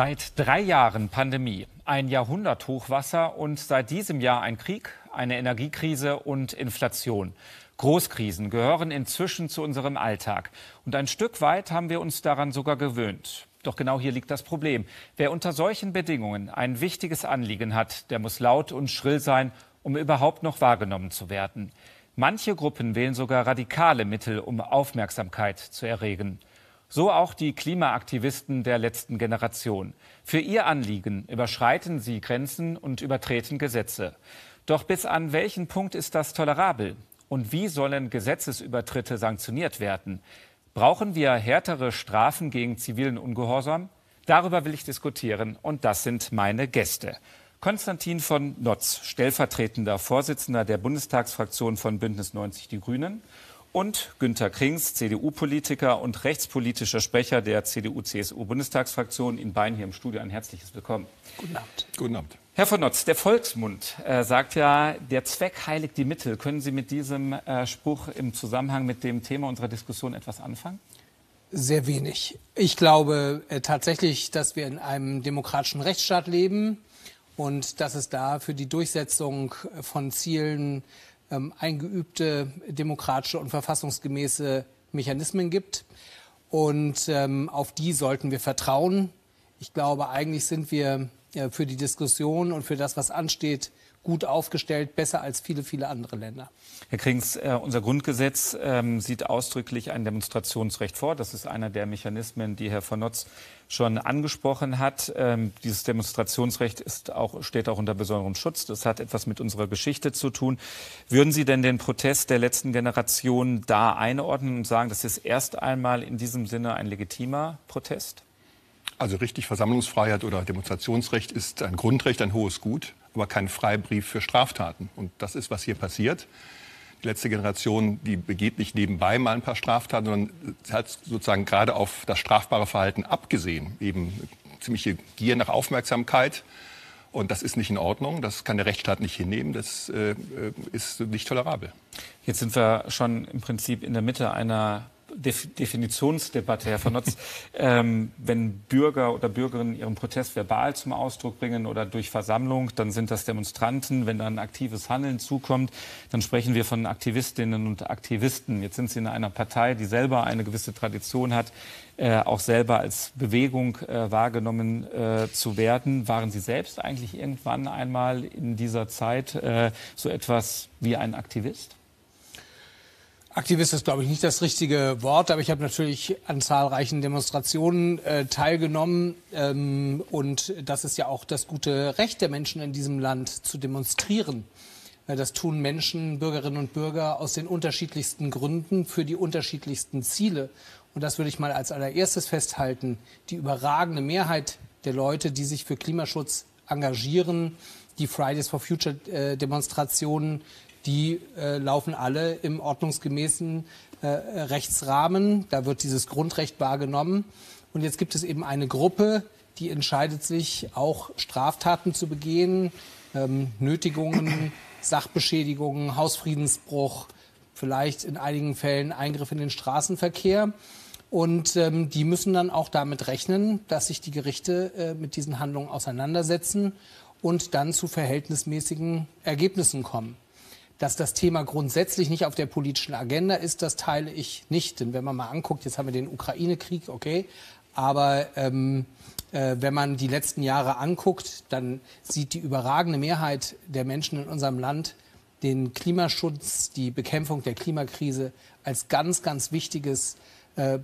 Seit 3 Jahren Pandemie, ein Jahrhundert Hochwasser und seit diesem Jahr ein Krieg, eine Energiekrise und Inflation. Großkrisen gehören inzwischen zu unserem Alltag. Und ein Stück weit haben wir uns daran sogar gewöhnt. Doch genau hier liegt das Problem. Wer unter solchen Bedingungen ein wichtiges Anliegen hat, der muss laut und schrill sein, um überhaupt noch wahrgenommen zu werden. Manche Gruppen wählen sogar radikale Mittel, um Aufmerksamkeit zu erregen. So auch die Klimaaktivisten der letzten Generation. Für ihr Anliegen überschreiten sie Grenzen und übertreten Gesetze. Doch bis an welchen Punkt ist das tolerabel? Und wie sollen Gesetzesübertritte sanktioniert werden? Brauchen wir härtere Strafen gegen zivilen Ungehorsam? Darüber will ich diskutieren und das sind meine Gäste. Konstantin von Notz, stellvertretender Vorsitzender der Bundestagsfraktion von Bündnis 90 Die Grünen. Und Günter Krings, CDU-Politiker und rechtspolitischer Sprecher der CDU-CSU-Bundestagsfraktion in Bein hier im Studio. Ein herzliches Willkommen. Guten Abend. Guten Abend. Herr von Notz, der Volksmund sagt ja, der Zweck heiligt die Mittel. Können Sie mit diesem Spruch im Zusammenhang mit dem Thema unserer Diskussion etwas anfangen? Sehr wenig. Ich glaube tatsächlich, dass wir in einem demokratischen Rechtsstaat leben und dass es da für die Durchsetzung von Zielen eingeübte demokratische und verfassungsgemäße Mechanismen gibt. Und auf die sollten wir vertrauen. Ich glaube, eigentlich sind wir für die Diskussion und für das, was ansteht, gut aufgestellt, besser als viele, viele andere Länder. Herr Krings, unser Grundgesetz sieht ausdrücklich ein Demonstrationsrecht vor. Das ist einer der Mechanismen, die Herr von Notz schon angesprochen hat. Dieses Demonstrationsrecht ist auch, steht auch unter besonderem Schutz. Das hat etwas mit unserer Geschichte zu tun. Würden Sie denn den Protest der letzten Generation da einordnen und sagen, das ist erst einmal in diesem Sinne ein legitimer Protest? Also richtig, Versammlungsfreiheit oder Demonstrationsrecht ist ein Grundrecht, ein hohes Gut, aber kein Freibrief für Straftaten. Und das ist, was hier passiert. Die letzte Generation, die begeht nicht nebenbei mal ein paar Straftaten, sondern hat sozusagen gerade auf das strafbare Verhalten abgesehen. Eben ziemliche Gier nach Aufmerksamkeit. Und das ist nicht in Ordnung, das kann der Rechtsstaat nicht hinnehmen, das ist nicht tolerabel. Jetzt sind wir schon im Prinzip in der Mitte einer Definitionsdebatte, Herr von Notz. Wenn Bürger oder Bürgerinnen ihren Protest verbal zum Ausdruck bringen oder durch Versammlung, dann sind das Demonstranten. Wenn dann aktives Handeln zukommt, dann sprechen wir von Aktivistinnen und Aktivisten. Jetzt sind Sie in einer Partei, die selber eine gewisse Tradition hat, auch selber als Bewegung wahrgenommen zu werden. Waren Sie selbst eigentlich irgendwann einmal in dieser Zeit so etwas wie ein Aktivist? Aktivist ist, glaube ich, nicht das richtige Wort, aber ich habe natürlich an zahlreichen Demonstrationen teilgenommen. Und das ist ja auch das gute Recht der Menschen in diesem Land, zu demonstrieren. Das tun Menschen, Bürgerinnen und Bürger, aus den unterschiedlichsten Gründen für die unterschiedlichsten Ziele. Und das würde ich mal als allererstes festhalten. Die überragende Mehrheit der Leute, die sich für Klimaschutz engagieren, die Fridays for Future Demonstrationen, die laufen alle im ordnungsgemäßen Rechtsrahmen. Da wird dieses Grundrecht wahrgenommen. Und jetzt gibt es eben eine Gruppe, die entscheidet sich, auch Straftaten zu begehen, Nötigungen, Sachbeschädigungen, Hausfriedensbruch, vielleicht in einigen Fällen Eingriff in den Straßenverkehr. Und die müssen dann auch damit rechnen, dass sich die Gerichte mit diesen Handlungen auseinandersetzen und dann zu verhältnismäßigen Ergebnissen kommen. Dass das Thema grundsätzlich nicht auf der politischen Agenda ist, das teile ich nicht. Denn wenn man mal anguckt, jetzt haben wir den Ukraine-Krieg, okay, aber wenn man die letzten Jahre anguckt, dann sieht die überragende Mehrheit der Menschen in unserem Land den Klimaschutz, die Bekämpfung der Klimakrise als ganz, ganz wichtiges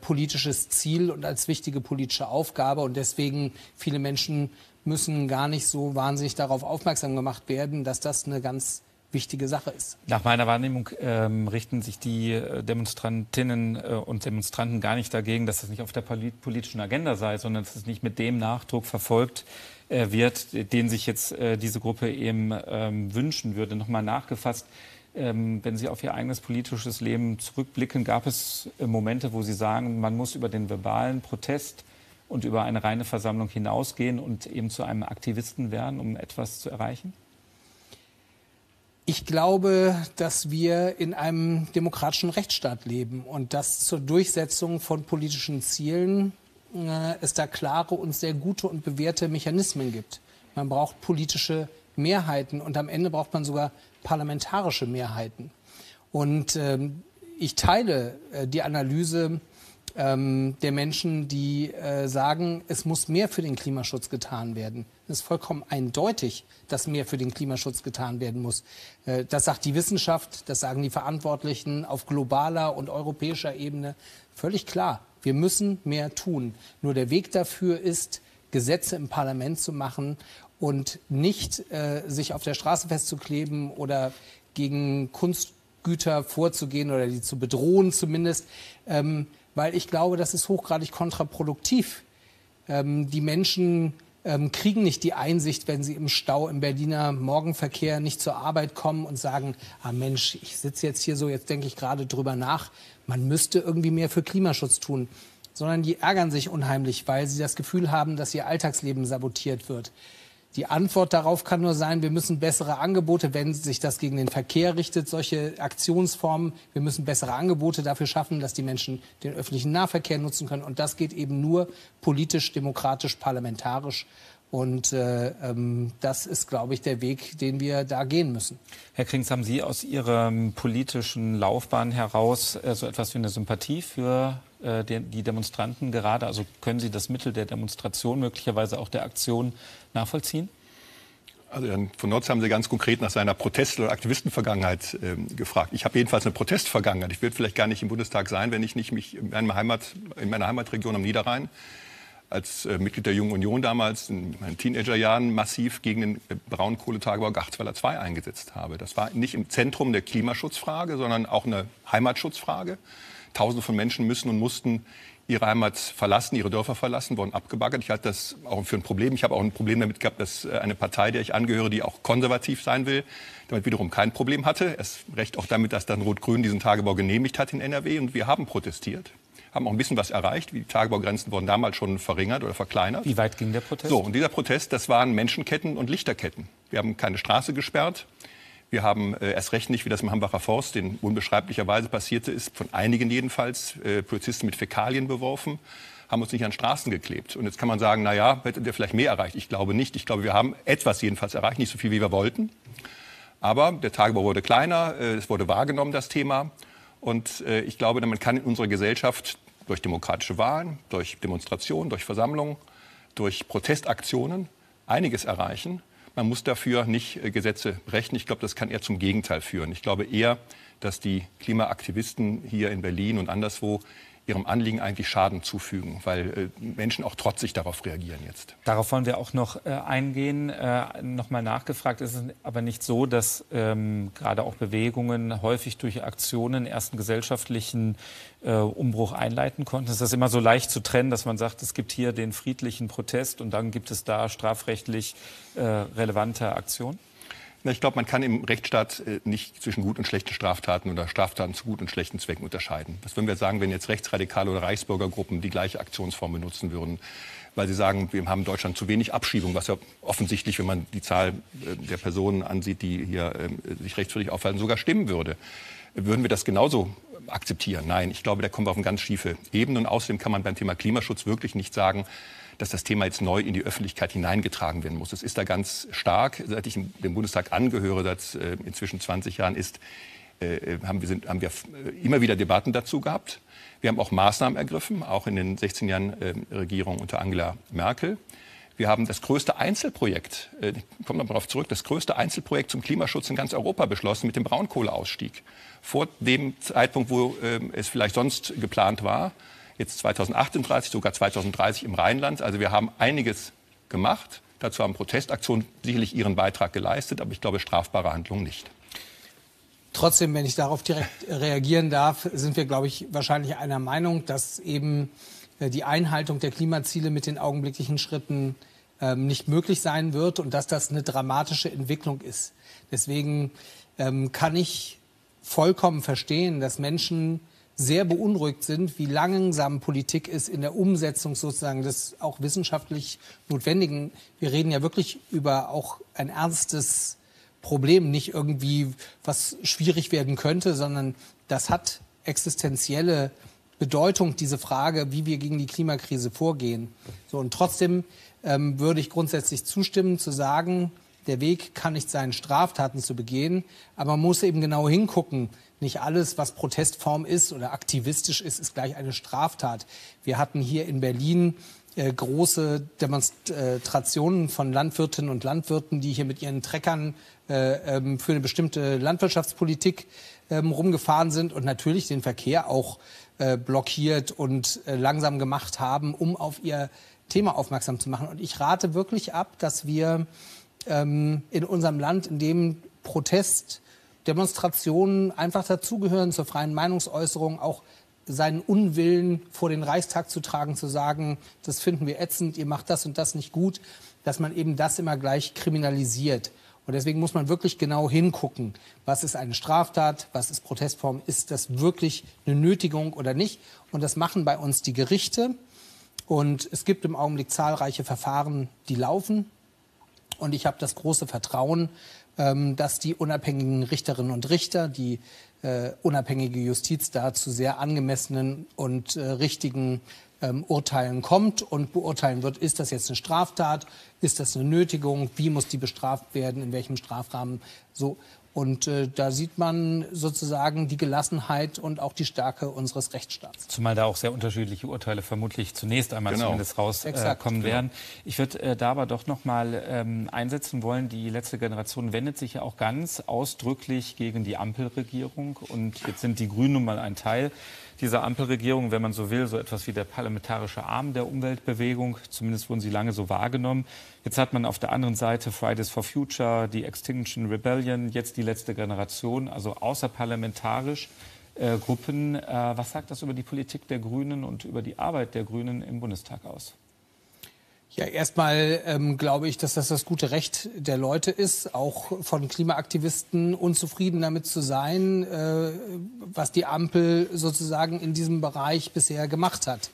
politisches Ziel und als wichtige politische Aufgabe. Und deswegen viele Menschen müssen gar nicht so wahnsinnig darauf aufmerksam gemacht werden, dass das eine ganz wichtige Sache ist. Nach meiner Wahrnehmung richten sich die Demonstrantinnen und Demonstranten gar nicht dagegen, dass das nicht auf der politischen Agenda sei, sondern dass es nicht mit dem Nachdruck verfolgt wird, den sich jetzt diese Gruppe eben wünschen würde. Nochmal nachgefasst, wenn Sie auf Ihr eigenes politisches Leben zurückblicken, gab es Momente, wo Sie sagen, man muss über den verbalen Protest und über eine reine Versammlung hinausgehen und eben zu einem Aktivisten werden, um etwas zu erreichen? Ich glaube, dass wir in einem demokratischen Rechtsstaat leben und dass zur Durchsetzung von politischen Zielen es da klare und sehr gute und bewährte Mechanismen gibt. Man braucht politische Mehrheiten und am Ende braucht man sogar parlamentarische Mehrheiten. Und ich teile die Analyse der Menschen, die sagen, es muss mehr für den Klimaschutz getan werden. Es ist vollkommen eindeutig, dass mehr für den Klimaschutz getan werden muss. Das sagt die Wissenschaft, das sagen die Verantwortlichen auf globaler und europäischer Ebene. Völlig klar, wir müssen mehr tun. Nur der Weg dafür ist, Gesetze im Parlament zu machen und nicht sich auf der Straße festzukleben oder gegen Kunstgüter vorzugehen oder die zu bedrohen zumindest. Weil ich glaube, das ist hochgradig kontraproduktiv. Die Menschen kriegen nicht die Einsicht, wenn sie im Stau im Berliner Morgenverkehr nicht zur Arbeit kommen und sagen, ah Mensch, ich sitze jetzt hier so, jetzt denke ich gerade drüber nach, man müsste irgendwie mehr für Klimaschutz tun. Sondern die ärgern sich unheimlich, weil sie das Gefühl haben, dass ihr Alltagsleben sabotiert wird. Die Antwort darauf kann nur sein, wir müssen bessere Angebote, wenn sich das gegen den Verkehr richtet, solche Aktionsformen, wir müssen bessere Angebote dafür schaffen, dass die Menschen den öffentlichen Nahverkehr nutzen können. Und das geht eben nur politisch, demokratisch, parlamentarisch. Und das ist, glaube ich, der Weg, den wir da gehen müssen. Herr Krings, haben Sie aus Ihrer politischen Laufbahn heraus so etwas wie eine Sympathie für die Demonstranten gerade? Also können Sie das Mittel der Demonstration, möglicherweise auch der Aktion, nachvollziehen? Also Herrn von Notz haben Sie ganz konkret nach seiner Protest- oder Aktivistenvergangenheit gefragt. Ich habe jedenfalls eine Protestvergangenheit. Ich würde vielleicht gar nicht im Bundestag sein, wenn ich nicht mich in meiner Heimatregion am Niederrhein als Mitglied der Jungen Union damals in meinen Teenagerjahren massiv gegen den Braunkohletagebau Garzweiler II eingesetzt habe. Das war nicht im Zentrum der Klimaschutzfrage, sondern auch eine Heimatschutzfrage. Tausende von Menschen müssen und mussten ihre Heimat verlassen, ihre Dörfer verlassen, wurden abgebaggert. Ich hatte das auch für ein Problem. Ich habe auch ein Problem damit gehabt, dass eine Partei, der ich angehöre, die auch konservativ sein will, damit wiederum kein Problem hatte. Erst recht auch damit, dass dann Rot-Grün diesen Tagebau genehmigt hat in NRW. Und wir haben protestiert, haben auch ein bisschen was erreicht. Die Tagebaugrenzen wurden damals schon verringert oder verkleinert. Wie weit ging der Protest? So, und dieser Protest, das waren Menschenketten und Lichterketten. Wir haben keine Straße gesperrt. Wir haben erst recht nicht, wie das im Hambacher Forst, den unbeschreiblicherweise passierte ist, von einigen jedenfalls, Polizisten mit Fäkalien beworfen, haben uns nicht an Straßen geklebt. Und jetzt kann man sagen, naja, hätte der vielleicht mehr erreicht? Ich glaube nicht. Ich glaube, wir haben etwas jedenfalls erreicht, nicht so viel, wie wir wollten. Aber der Tagebau wurde kleiner, es wurde wahrgenommen, das Thema. Und ich glaube, man kann in unserer Gesellschaft durch demokratische Wahlen, durch Demonstrationen, durch Versammlungen, durch Protestaktionen einiges erreichen. Man muss dafür nicht Gesetze brechen. Ich glaube, das kann eher zum Gegenteil führen. Ich glaube eher, dass die Klimaaktivisten hier in Berlin und anderswo ihrem Anliegen eigentlich Schaden zufügen, weil Menschen auch trotzig darauf reagieren jetzt. Darauf wollen wir auch noch eingehen. Nochmal nachgefragt, ist es aber nicht so, dass gerade auch Bewegungen häufig durch Aktionen ersten gesellschaftlichen Umbruch einleiten konnten? Ist das immer so leicht zu trennen, dass man sagt, es gibt hier den friedlichen Protest und dann gibt es da strafrechtlich relevante Aktionen? Ich glaube, man kann im Rechtsstaat nicht zwischen gut und schlechten Straftaten oder Straftaten zu gut und schlechten Zwecken unterscheiden. Was würden wir sagen, wenn jetzt rechtsradikale oder Reichsbürgergruppen die gleiche Aktionsform benutzen würden, weil sie sagen, wir haben in Deutschland zu wenig Abschiebung, was ja offensichtlich, wenn man die Zahl der Personen ansieht, die hier sich rechtswidrig aufhalten, sogar stimmen würde. Würden wir das genauso akzeptieren? Nein, ich glaube, da kommen wir auf eine ganz schiefe Ebene. Und außerdem kann man beim Thema Klimaschutz wirklich nicht sagen, dass das Thema jetzt neu in die Öffentlichkeit hineingetragen werden muss. Es ist da ganz stark, seit ich dem Bundestag angehöre, seit inzwischen 20 Jahren ist, haben wir immer wieder Debatten dazu gehabt. Wir haben auch Maßnahmen ergriffen, auch in den 16 Jahren Regierung unter Angela Merkel. Wir haben das größte Einzelprojekt, ich komme noch mal darauf zurück, das größte Einzelprojekt zum Klimaschutz in ganz Europa beschlossen mit dem Braunkohleausstieg. Vor dem Zeitpunkt, wo es vielleicht sonst geplant war, jetzt 2038, sogar 2030 im Rheinland. Also wir haben einiges gemacht. Dazu haben Protestaktionen sicherlich ihren Beitrag geleistet, aber ich glaube, strafbare Handlungen nicht. Trotzdem, wenn ich darauf direkt reagieren darf, sind wir, glaube ich, wahrscheinlich einer Meinung, dass eben die Einhaltung der Klimaziele mit den augenblicklichen Schritten nicht möglich sein wird und dass das eine dramatische Entwicklung ist. Deswegen kann ich vollkommen verstehen, dass Menschen sehr beunruhigt sind, wie langsam Politik ist in der Umsetzung sozusagen des auch wissenschaftlich Notwendigen. Wir reden ja wirklich über auch ein ernstes Problem, nicht irgendwie was schwierig werden könnte, sondern das hat existenzielle Bedeutung, diese Frage, wie wir gegen die Klimakrise vorgehen. So, und trotzdem würde ich grundsätzlich zustimmen, zu sagen, der Weg kann nicht sein, Straftaten zu begehen, aber man muss eben genau hingucken. Nicht alles, was Protestform ist oder aktivistisch ist, ist gleich eine Straftat. Wir hatten hier in Berlin große Demonstrationen von Landwirtinnen und Landwirten, die hier mit ihren Treckern für eine bestimmte Landwirtschaftspolitik rumgefahren sind und natürlich den Verkehr auch blockiert und langsam gemacht haben, um auf ihr Thema aufmerksam zu machen. Und ich rate wirklich ab, dass wir in unserem Land, in dem Protest, Demonstrationen einfach dazugehören zur freien Meinungsäußerung, auch seinen Unwillen vor den Reichstag zu tragen, zu sagen, das finden wir ätzend, ihr macht das und das nicht gut, dass man eben das immer gleich kriminalisiert. Und deswegen muss man wirklich genau hingucken, was ist eine Straftat, was ist Protestform, ist das wirklich eine Nötigung oder nicht. Und das machen bei uns die Gerichte. Und es gibt im Augenblick zahlreiche Verfahren, die laufen. Und ich habe das große Vertrauen, dass die unabhängigen Richterinnen und Richter, die unabhängige Justiz da zu sehr angemessenen und richtigen Urteilen kommt und beurteilen wird, ist das jetzt eine Straftat, ist das eine Nötigung, wie muss die bestraft werden, in welchem Strafrahmen. So. Und da sieht man sozusagen die Gelassenheit und auch die Stärke unseres Rechtsstaats. Zumal da auch sehr unterschiedliche Urteile vermutlich zunächst einmal zumindest rauskommen werden. Ich würde da aber doch noch mal einsetzen wollen, die letzte Generation wendet sich ja auch ganz ausdrücklich gegen die Ampelregierung. Und jetzt sind die Grünen nun mal ein Teil dieser Ampelregierung, wenn man so will, so etwas wie der parlamentarische Arm der Umweltbewegung. Zumindest wurden sie lange so wahrgenommen. Jetzt hat man auf der anderen Seite Fridays for Future, die Extinction Rebellion, jetzt die letzte Generation, also außerparlamentarisch Gruppen. Was sagt das über die Politik der Grünen und über die Arbeit der Grünen im Bundestag aus? Ja, erstmal glaube ich, dass das das gute Recht der Leute ist, auch von Klimaaktivisten unzufrieden damit zu sein, was die Ampel sozusagen in diesem Bereich bisher gemacht hat.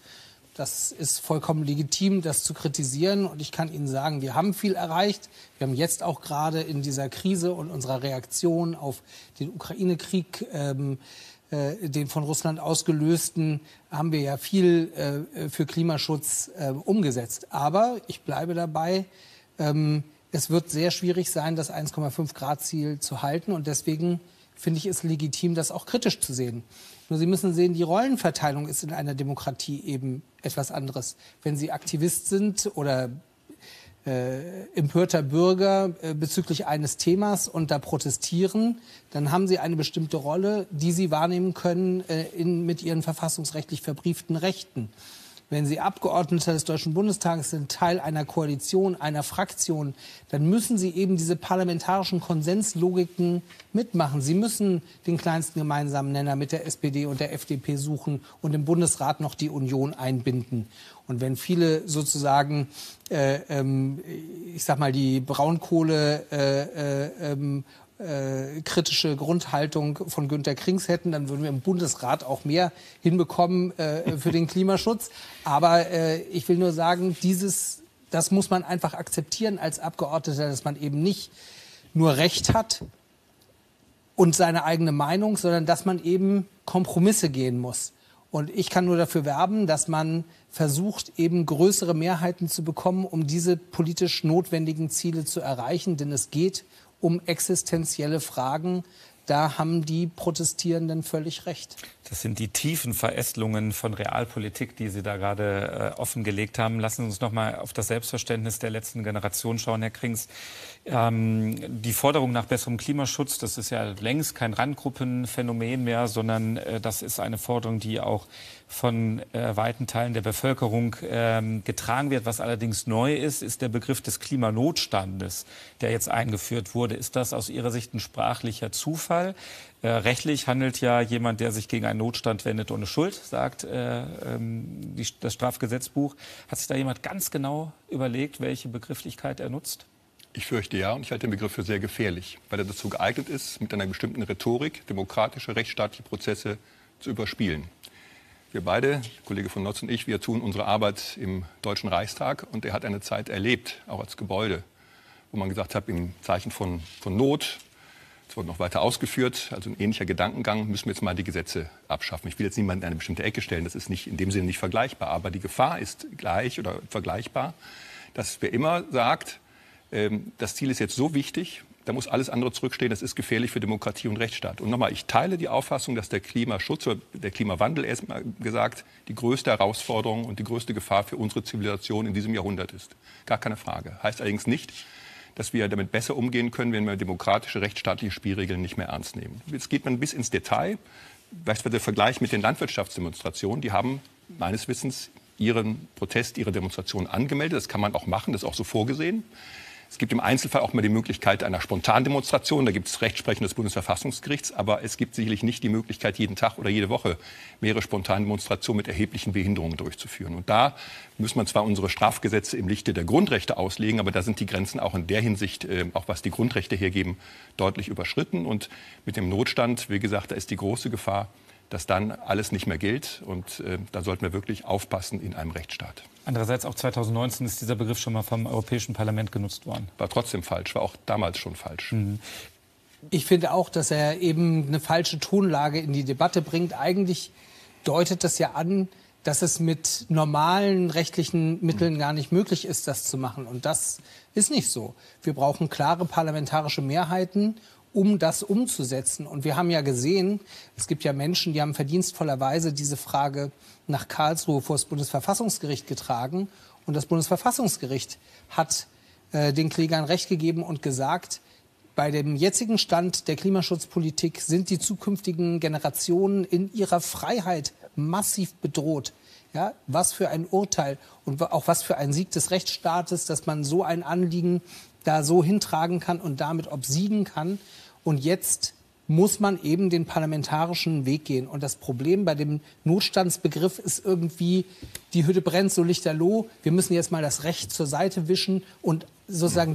Das ist vollkommen legitim, das zu kritisieren. Und ich kann Ihnen sagen, wir haben viel erreicht. Wir haben jetzt auch gerade in dieser Krise und unserer Reaktion auf den Ukraine-Krieg, den von Russland ausgelösten, haben wir ja viel für Klimaschutz umgesetzt. Aber ich bleibe dabei, es wird sehr schwierig sein, das 1,5-Grad-Ziel zu halten. Und deswegen finde ich es legitim, das auch kritisch zu sehen. Nur Sie müssen sehen, die Rollenverteilung ist in einer Demokratie eben etwas anderes. Wenn Sie Aktivist sind oder empörter Bürger bezüglich eines Themas und da protestieren, dann haben sie eine bestimmte Rolle, die sie wahrnehmen können mit ihren verfassungsrechtlich verbrieften Rechten. Wenn sie Abgeordnete des Deutschen Bundestages sind, Teil einer Koalition, einer Fraktion, dann müssen sie eben diese parlamentarischen Konsenslogiken mitmachen. Sie müssen den kleinsten gemeinsamen Nenner mit der SPD und der FDP suchen und im Bundesrat noch die Union einbinden. Und wenn viele sozusagen, ich sag mal, die Braunkohle kritische Grundhaltung von Günter Krings hätten, dann würden wir im Bundesrat auch mehr hinbekommen für den Klimaschutz. Aber ich will nur sagen, das muss man einfach akzeptieren als Abgeordneter, dass man eben nicht nur Recht hat und seine eigene Meinung, sondern dass man eben Kompromisse gehen muss. Und ich kann nur dafür werben, dass man versucht, eben größere Mehrheiten zu bekommen, um diese politisch notwendigen Ziele zu erreichen, denn es geht um existenzielle Fragen. Da haben die Protestierenden völlig recht. Das sind die tiefen Verästelungen von Realpolitik, die Sie da gerade offengelegt haben. Lassen Sie uns noch mal auf das Selbstverständnis der letzten Generation schauen, Herr Krings. Die Forderung nach besserem Klimaschutz, das ist ja längst kein Randgruppenphänomen mehr, sondern das ist eine Forderung, die auch von weiten Teilen der Bevölkerung getragen wird. Was allerdings neu ist, ist der Begriff des Klimanotstandes, der jetzt eingeführt wurde. Ist das aus Ihrer Sicht ein sprachlicher Zufall? Rechtlich handelt ja jemand, der sich gegen einen Notstand wendet, ohne Schuld, sagt das Strafgesetzbuch. Hat sich da jemand ganz genau überlegt, welche Begrifflichkeit er nutzt? Ich fürchte ja, und ich halte den Begriff für sehr gefährlich, weil er dazu geeignet ist, mit einer bestimmten Rhetorik demokratische, rechtsstaatliche Prozesse zu überspielen. Wir beide, Kollege von Notz und ich, wir tun unsere Arbeit im Deutschen Reichstag und er hat eine Zeit erlebt, auch als Gebäude, wo man gesagt hat, im Zeichen von Not, Es wurde noch weiter ausgeführt, also ein ähnlicher Gedankengang, müssen wir jetzt mal die Gesetze abschaffen. Ich will jetzt niemanden in eine bestimmte Ecke stellen, das ist nicht in dem Sinne nicht vergleichbar. Aber die Gefahr ist gleich oder vergleichbar, dass wer immer sagt, das Ziel ist jetzt so wichtig, da muss alles andere zurückstehen, das ist gefährlich für Demokratie und Rechtsstaat. Und nochmal, ich teile die Auffassung, dass der Klimaschutz oder der Klimawandel erstmal gesagt die größte Herausforderung und die größte Gefahr für unsere Zivilisation in diesem Jahrhundert ist. Gar keine Frage. Heißt allerdings nicht, dass wir damit besser umgehen können, wenn wir demokratische, rechtsstaatliche Spielregeln nicht mehr ernst nehmen. Jetzt geht man bis ins Detail. Beispielsweise der Vergleich mit den Landwirtschaftsdemonstrationen. Die haben meines Wissens ihren Protest, ihre Demonstration angemeldet. Das kann man auch machen, das ist auch so vorgesehen. Es gibt im Einzelfall auch mal die Möglichkeit einer Spontandemonstration. Da gibt es Rechtsprechung des Bundesverfassungsgerichts. Aber es gibt sicherlich nicht die Möglichkeit, jeden Tag oder jede Woche mehrere Spontandemonstrationen mit erheblichen Behinderungen durchzuführen. Und da muss man zwar unsere Strafgesetze im Lichte der Grundrechte auslegen, aber da sind die Grenzen auch in der Hinsicht, auch was die Grundrechte hergeben, deutlich überschritten. Und mit dem Notstand, wie gesagt, da ist die große Gefahr, dass dann alles nicht mehr gilt. Und da sollten wir wirklich aufpassen in einem Rechtsstaat. Andererseits auch 2019 ist dieser Begriff schon mal vom Europäischen Parlament genutzt worden. War trotzdem falsch, war auch damals schon falsch. Mhm. Ich finde auch, dass er eben eine falsche Tonlage in die Debatte bringt. Eigentlich deutet das ja an, dass es mit normalen rechtlichen Mitteln gar nicht möglich ist, das zu machen. Und das ist nicht so. Wir brauchen klare parlamentarische Mehrheiten, um das umzusetzen. Und wir haben ja gesehen, es gibt ja Menschen, die haben verdienstvollerweise diese Frage nach Karlsruhe vor das Bundesverfassungsgericht getragen. Und das Bundesverfassungsgericht hat den Klägern Recht gegeben und gesagt, bei dem jetzigen Stand der Klimaschutzpolitik sind die zukünftigen Generationen in ihrer Freiheit massiv bedroht. Ja, was für ein Urteil und auch was für ein Sieg des Rechtsstaates, dass man so ein Anliegen da so hintragen kann und damit obsiegen kann. Und jetzt muss man eben den parlamentarischen Weg gehen. Und das Problem bei dem Notstandsbegriff ist irgendwie, die Hütte brennt, so lichterloh. Wir müssen jetzt mal das Recht zur Seite wischen und sozusagen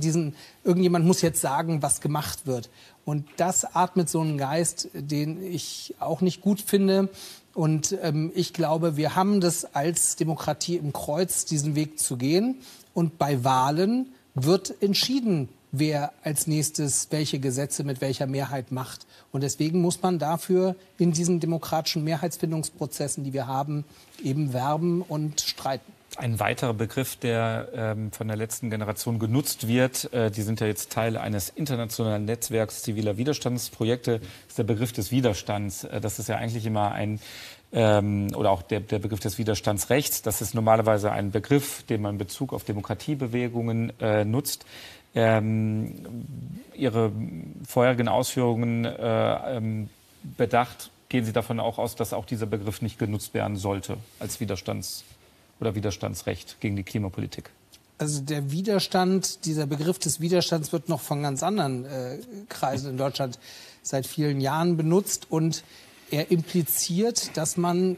irgendjemand muss jetzt sagen, was gemacht wird. Und das atmet so einen Geist, den ich auch nicht gut finde. Und ich glaube, wir haben das als Demokratie im Kreuz, diesen Weg zu gehen. Und bei Wahlen wird entschieden, wer als nächstes welche Gesetze mit welcher Mehrheit macht. Und deswegen muss man dafür in diesen demokratischen Mehrheitsfindungsprozessen, die wir haben, eben werben und streiten. Ein weiterer Begriff, der von der letzten Generation genutzt wird, die sind ja jetzt Teil eines internationalen Netzwerks ziviler Widerstandsprojekte, ist der Begriff des Widerstands. Das ist ja eigentlich immer ein oder auch der Begriff des Widerstandsrechts. Das ist normalerweise ein Begriff, den man in Bezug auf Demokratiebewegungen nutzt. Ihre vorherigen Ausführungen bedacht, gehen Sie davon auch aus, dass auch dieser Begriff nicht genutzt werden sollte als Widerstandsrecht gegen die Klimapolitik? Also der Widerstand, dieser Begriff des Widerstands wird noch von ganz anderen Kreisen in Deutschland seit vielen Jahren benutzt und er impliziert, dass man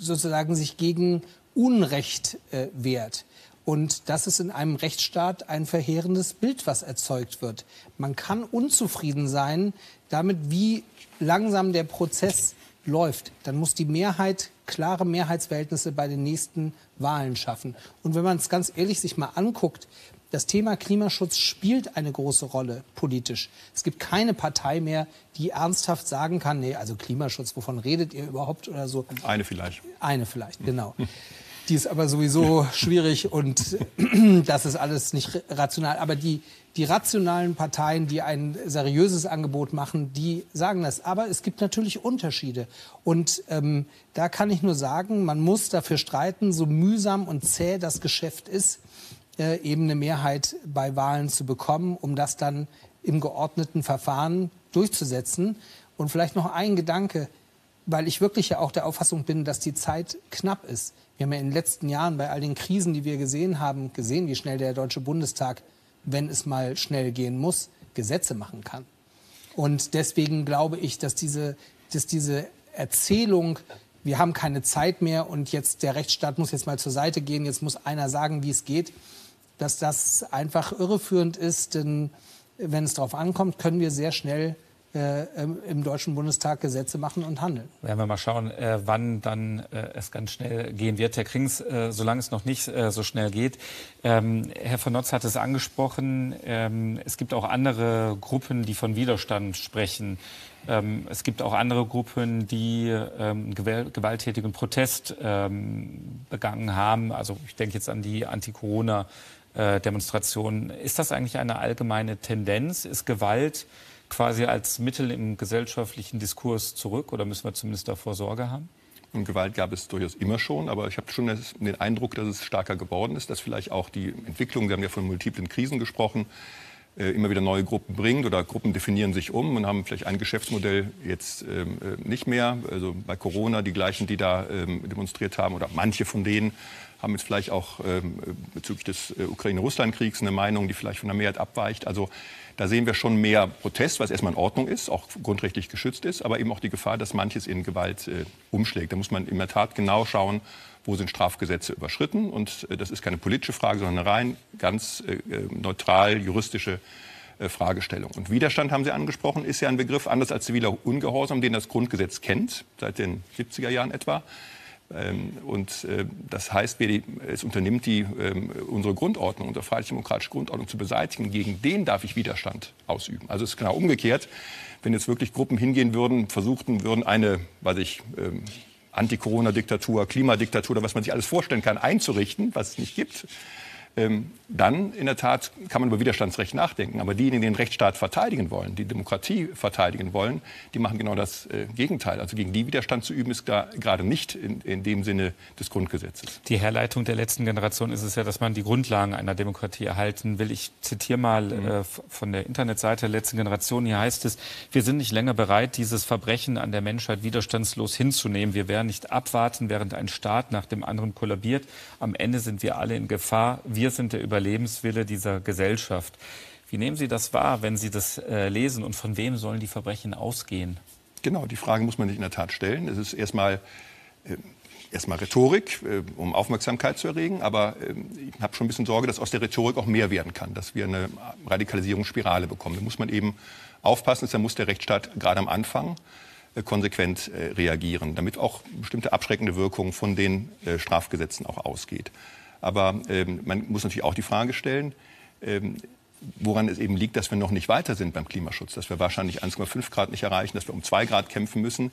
sozusagen sich gegen Unrecht wehrt. Und das ist in einem Rechtsstaat ein verheerendes Bild, was erzeugt wird. Man kann unzufrieden sein damit, wie langsam der Prozess läuft. Dann muss die Mehrheit klare Mehrheitsverhältnisse bei den nächsten Wahlen schaffen. Und wenn man es ganz ehrlich sich mal anguckt, das Thema Klimaschutz spielt eine große Rolle politisch. Es gibt keine Partei mehr, die ernsthaft sagen kann, nee, also Klimaschutz, wovon redet ihr überhaupt oder so? Eine vielleicht. Eine vielleicht, genau. Die ist aber sowieso schwierig und das ist alles nicht rational. Aber die rationalen Parteien, die ein seriöses Angebot machen, die sagen das. Aber es gibt natürlich Unterschiede. Und da kann ich nur sagen, man muss dafür streiten, so mühsam und zäh das Geschäft ist, eben eine Mehrheit bei Wahlen zu bekommen, um das dann im geordneten Verfahren durchzusetzen. Und vielleicht noch ein Gedanke, weil ich wirklich ja auch der Auffassung bin, dass die Zeit knapp ist. Wir haben ja in den letzten Jahren bei all den Krisen, die wir gesehen haben, gesehen, wie schnell der Deutsche Bundestag, wenn es mal schnell gehen muss, Gesetze machen kann. Und deswegen glaube ich, dass diese Erzählung, wir haben keine Zeit mehr und jetzt der Rechtsstaat muss jetzt mal zur Seite gehen, jetzt muss einer sagen, wie es geht, dass das einfach irreführend ist. Denn wenn es darauf ankommt, können wir sehr schnell im Deutschen Bundestag Gesetze machen und handeln. Werden wir mal schauen, wann dann es ganz schnell gehen wird. Herr Krings, solange es noch nicht so schnell geht. Herr von Notz hat es angesprochen, es gibt auch andere Gruppen, die von Widerstand sprechen. Es gibt auch andere Gruppen, die gewalttätigen Protest begangen haben. Also ich denke jetzt an die Anti-Corona-Demonstrationen. Ist das eigentlich eine allgemeine Tendenz? Ist Gewalt quasi als Mittel im gesellschaftlichen Diskurs zurück? Oder müssen wir zumindest davor Sorge haben? Und Gewalt gab es durchaus immer schon, aber ich habe schon den Eindruck, dass es stärker geworden ist, dass vielleicht auch die Entwicklung, wir haben ja von multiplen Krisen gesprochen, immer wieder neue Gruppen bringt oder Gruppen definieren sich um und haben vielleicht ein Geschäftsmodell jetzt nicht mehr. Also bei Corona die gleichen, die da demonstriert haben oder manche von denen haben jetzt vielleicht auch bezüglich des Ukraine-Russland-Kriegs eine Meinung, die vielleicht von der Mehrheit abweicht. Also da sehen wir schon mehr Protest, was erstmal in Ordnung ist, auch grundrechtlich geschützt ist, aber eben auch die Gefahr, dass manches in Gewalt umschlägt. Da muss man in der Tat genau schauen, wo sind Strafgesetze überschritten. Und das ist keine politische Frage, sondern eine rein ganz neutral juristische Fragestellung. Und Widerstand, haben Sie angesprochen, ist ja ein Begriff, anders als ziviler Ungehorsam, den das Grundgesetz kennt, seit den 70er Jahren etwa. Und das heißt, es unternimmt unsere Grundordnung, unsere freiheitlich-demokratische Grundordnung zu beseitigen. Gegen den darf ich Widerstand ausüben. Also es ist genau umgekehrt. Wenn jetzt wirklich Gruppen hingehen würden, versuchten würden, eine, Anti-Corona-Diktatur, Klimadiktatur oder was man sich alles vorstellen kann, einzurichten, was es nicht gibt, dann in der Tat kann man über Widerstandsrecht nachdenken. Aber diejenigen, die den Rechtsstaat verteidigen wollen, die Demokratie verteidigen wollen, die machen genau das Gegenteil. Also gegen die Widerstand zu üben, ist gerade nicht in dem Sinne des Grundgesetzes. Die Herleitung der letzten Generation ist es ja, dass man die Grundlagen einer Demokratie erhalten will. Ich zitiere mal von der Internetseite der letzten Generation. Hier heißt es, wir sind nicht länger bereit, dieses Verbrechen an der Menschheit widerstandslos hinzunehmen. Wir werden nicht abwarten, während ein Staat nach dem anderen kollabiert. Am Ende sind wir alle in Gefahr. Wir sind der Überlebenswille dieser Gesellschaft. Wie nehmen Sie das wahr, wenn Sie das lesen? Und von wem sollen die Verbrechen ausgehen? Genau, die Frage muss man sich in der Tat stellen. Es ist erstmal Rhetorik, um Aufmerksamkeit zu erregen. Aber ich habe schon ein bisschen Sorge, dass aus der Rhetorik auch mehr werden kann, dass wir eine Radikalisierungsspirale bekommen. Da muss man eben aufpassen, da muss der Rechtsstaat gerade am Anfang konsequent reagieren, damit auch bestimmte abschreckende Wirkung von den Strafgesetzen auch ausgeht. Aber man muss natürlich auch die Frage stellen, woran es eben liegt, dass wir noch nicht weiter sind beim Klimaschutz, dass wir wahrscheinlich 1,5 Grad nicht erreichen, dass wir um 2 Grad kämpfen müssen.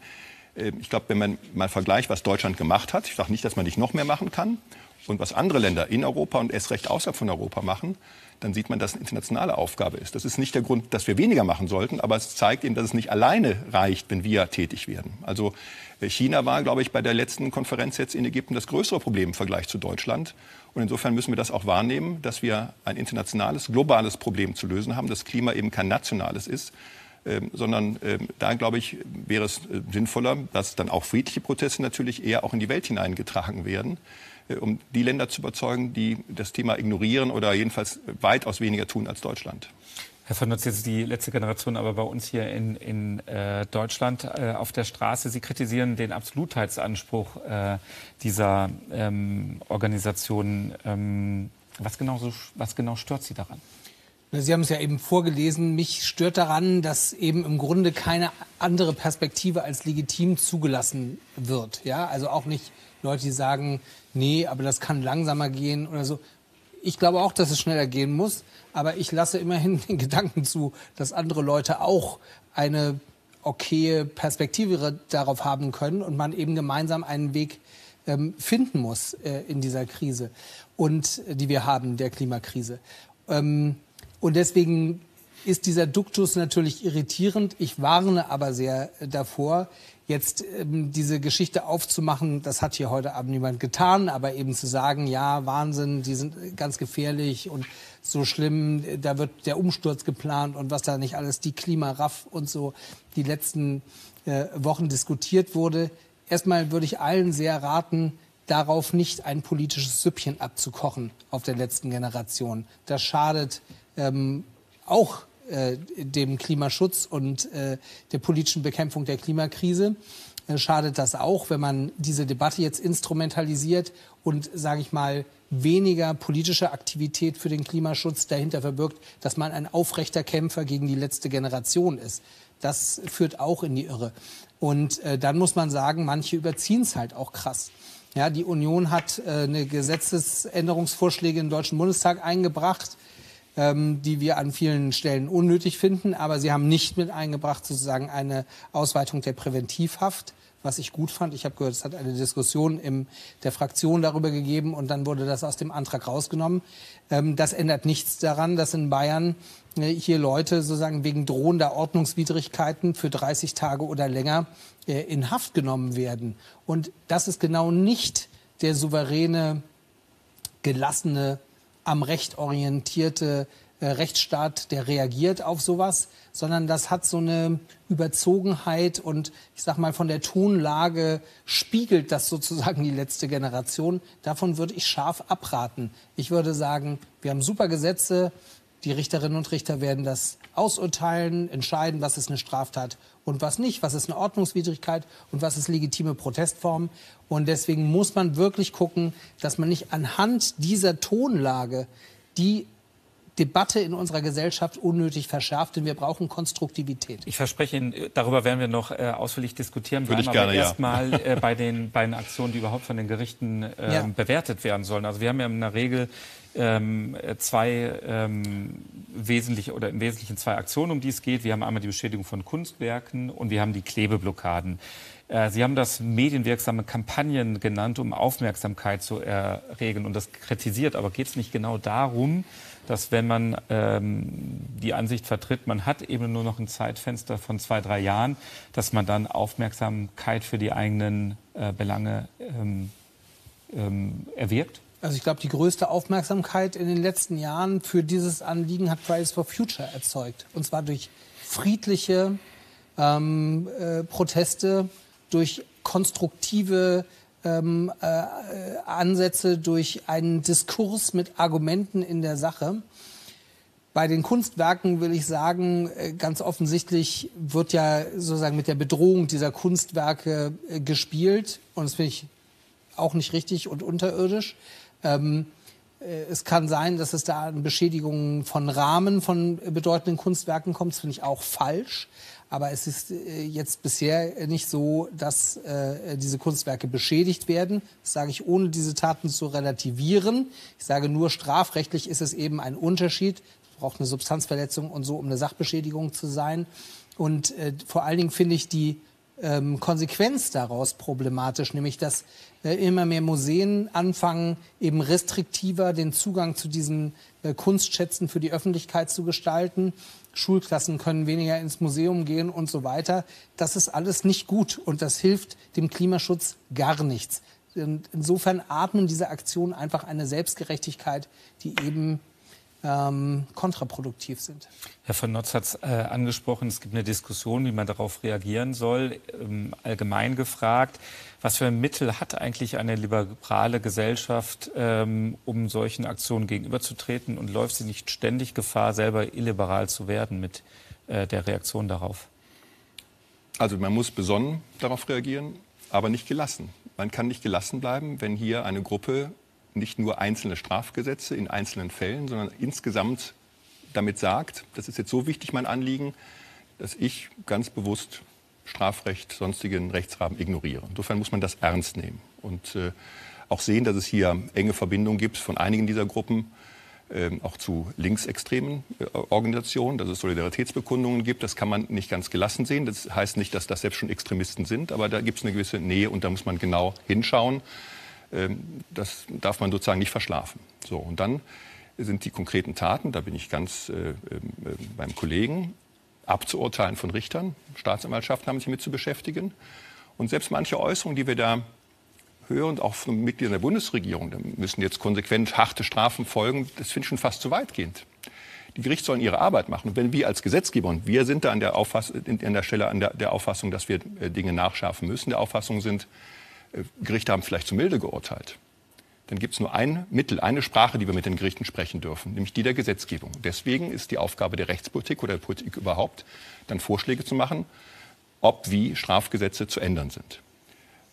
Ich glaube, wenn man mal vergleicht, was Deutschland gemacht hat, ich sage nicht, dass man nicht noch mehr machen kann, und was andere Länder in Europa und erst recht außerhalb von Europa machen, dann sieht man, dass es eine internationale Aufgabe ist. Das ist nicht der Grund, dass wir weniger machen sollten, aber es zeigt eben, dass es nicht alleine reicht, wenn wir tätig werden. Also China war, glaube ich, bei der letzten Konferenz jetzt in Ägypten das größere Problem im Vergleich zu Deutschland. Und insofern müssen wir das auch wahrnehmen, dass wir ein internationales, globales Problem zu lösen haben, dass Klima eben kein nationales ist, sondern da, glaube ich, wäre es sinnvoller, dass dann auch friedliche Proteste natürlich eher auch in die Welt hineingetragen werden, um die Länder zu überzeugen, die das Thema ignorieren oder jedenfalls weitaus weniger tun als Deutschland. Herr von Notz, jetzt die letzte Generation, aber bei uns hier in Deutschland auf der Straße. Sie kritisieren den Absolutheitsanspruch dieser Organisationen. Was genau stört Sie daran? Sie haben es ja eben vorgelesen. Mich stört daran, dass eben im Grunde keine andere Perspektive als legitim zugelassen wird. Ja? Also auch nicht Leute, die sagen, nee, aber das kann langsamer gehen oder so. Ich glaube auch, dass es schneller gehen muss, aber ich lasse immerhin den Gedanken zu, dass andere Leute auch eine okaye Perspektive darauf haben können und man eben gemeinsam einen Weg finden muss in dieser Krise, und die wir haben, der Klimakrise. Und deswegen ist dieser Duktus natürlich irritierend. Ich warne aber sehr davor, jetzt diese Geschichte aufzumachen, das hat hier heute Abend niemand getan, aber eben zu sagen, ja, Wahnsinn, die sind ganz gefährlich und so schlimm, da wird der Umsturz geplant und was da nicht alles, die Klimaraff und so, die letzten Wochen diskutiert wurde. Erstmal würde ich allen sehr raten, darauf nicht ein politisches Süppchen abzukochen auf der letzten Generation. Das schadet auch dem Klimaschutz und der politischen Bekämpfung der Klimakrise. schadet das auch, wenn man diese Debatte jetzt instrumentalisiert und, sage ich mal, weniger politische Aktivität für den Klimaschutz dahinter verbirgt, dass man ein aufrechter Kämpfer gegen die letzte Generation ist. Das führt auch in die Irre. Und dann muss man sagen, manche überziehen es halt auch krass. Ja, die Union hat eine Gesetzesänderungsvorschläge im Deutschen Bundestag eingebracht, die wir an vielen Stellen unnötig finden. Aber sie haben nicht mit eingebracht, sozusagen eine Ausweitung der Präventivhaft, was ich gut fand. Ich habe gehört, es hat eine Diskussion in der Fraktion darüber gegeben und dann wurde das aus dem Antrag rausgenommen. Das ändert nichts daran, dass in Bayern hier Leute sozusagen wegen drohender Ordnungswidrigkeiten für 30 Tage oder länger in Haft genommen werden. Und das ist genau nicht der souveräne, gelassene, am Recht orientierte Rechtsstaat, der reagiert auf sowas, sondern das hat so eine Überzogenheit und ich sag mal von der Tonlage spiegelt das sozusagen die letzte Generation. Davon würde ich scharf abraten. Ich würde sagen, wir haben super Gesetze, die Richterinnen und Richter werden das ausurteilen, entscheiden, was ist eine Straftat und was nicht, was ist eine Ordnungswidrigkeit und was ist legitime Protestform. Und deswegen muss man wirklich gucken, dass man nicht anhand dieser Tonlage die Debatte in unserer Gesellschaft unnötig verschärft, denn wir brauchen Konstruktivität. Ich verspreche Ihnen, darüber werden wir noch ausführlich diskutieren. Würde ich gerne, ja. Erstmal bei den Aktionen, die überhaupt von den Gerichten bewertet werden sollen. Also wir haben ja in der Regel im Wesentlichen zwei Aktionen, um die es geht. Wir haben einmal die Beschädigung von Kunstwerken und wir haben die Klebeblockaden. Sie haben das medienwirksame Kampagnen genannt, um Aufmerksamkeit zu erregen und das kritisiert. Aber geht es nicht genau darum, dass wenn man die Ansicht vertritt, man hat eben nur noch ein Zeitfenster von 2-3 Jahren, dass man dann Aufmerksamkeit für die eigenen Belange erwirkt? Also ich glaube, die größte Aufmerksamkeit in den letzten Jahren für dieses Anliegen hat Fridays for Future erzeugt. Und zwar durch friedliche Proteste, durch konstruktive Ansätze, durch einen Diskurs mit Argumenten in der Sache. Bei den Kunstwerken will ich sagen, ganz offensichtlich wird ja sozusagen mit der Bedrohung dieser Kunstwerke gespielt. Und das finde ich auch nicht richtig und unterirdisch. Es kann sein, dass es da an Beschädigungen von Rahmen von bedeutenden Kunstwerken kommt. Das finde ich auch falsch. Aber es ist jetzt bisher nicht so, dass diese Kunstwerke beschädigt werden. Das sage ich, ohne diese Taten zu relativieren. Ich sage nur, strafrechtlich ist es eben ein Unterschied. Es braucht eine Substanzverletzung und so, um eine Sachbeschädigung zu sein. Und vor allen Dingen finde ich die Konsequenz daraus problematisch, nämlich dass immer mehr Museen anfangen, eben restriktiver den Zugang zu diesen Kunstschätzen für die Öffentlichkeit zu gestalten. Schulklassen können weniger ins Museum gehen und so weiter. Das ist alles nicht gut und das hilft dem Klimaschutz gar nichts. Insofern atmen diese Aktionen einfach eine Selbstgerechtigkeit, die eben kontraproduktiv sind. Herr von Notz hat es angesprochen, es gibt eine Diskussion, wie man darauf reagieren soll. Allgemein gefragt, was für Mittel hat eigentlich eine liberale Gesellschaft, um solchen Aktionen gegenüberzutreten und läuft sie nicht ständig Gefahr, selber illiberal zu werden mit der Reaktion darauf? Also man muss besonnen darauf reagieren, aber nicht gelassen. Man kann nicht gelassen bleiben, wenn hier eine Gruppe nicht nur einzelne Strafgesetze in einzelnen Fällen, sondern insgesamt damit sagt, das ist jetzt so wichtig mein Anliegen, dass ich ganz bewusst Strafrecht, sonstigen Rechtsrahmen ignoriere. Insofern muss man das ernst nehmen und auch sehen, dass es hier enge Verbindungen gibt von einigen dieser Gruppen, auch zu linksextremen Organisationen, dass es Solidaritätsbekundungen gibt. Das kann man nicht ganz gelassen sehen. Das heißt nicht, dass das selbst schon Extremisten sind, aber da gibt es eine gewisse Nähe und da muss man genau hinschauen. Das darf man sozusagen nicht verschlafen. So, und dann sind die konkreten Taten, da bin ich ganz beim Kollegen, abzuurteilen von Richtern. Staatsanwaltschaften haben sich mit zu beschäftigen. Und selbst manche Äußerungen, die wir da hören, auch von Mitgliedern der Bundesregierung, da müssen jetzt konsequent harte Strafen folgen, das finde ich schon fast zu weitgehend. Die Gerichte sollen ihre Arbeit machen. Und wenn wir als Gesetzgeber, und wir sind da an der Auffassung, dass wir Dinge nachschärfen müssen, der Auffassung sind, Gerichte haben vielleicht zu milde geurteilt. Dann gibt es nur ein Mittel, eine Sprache, die wir mit den Gerichten sprechen dürfen, nämlich die der Gesetzgebung. Deswegen ist die Aufgabe der Rechtspolitik oder der Politik überhaupt, dann Vorschläge zu machen, ob wie Strafgesetze zu ändern sind.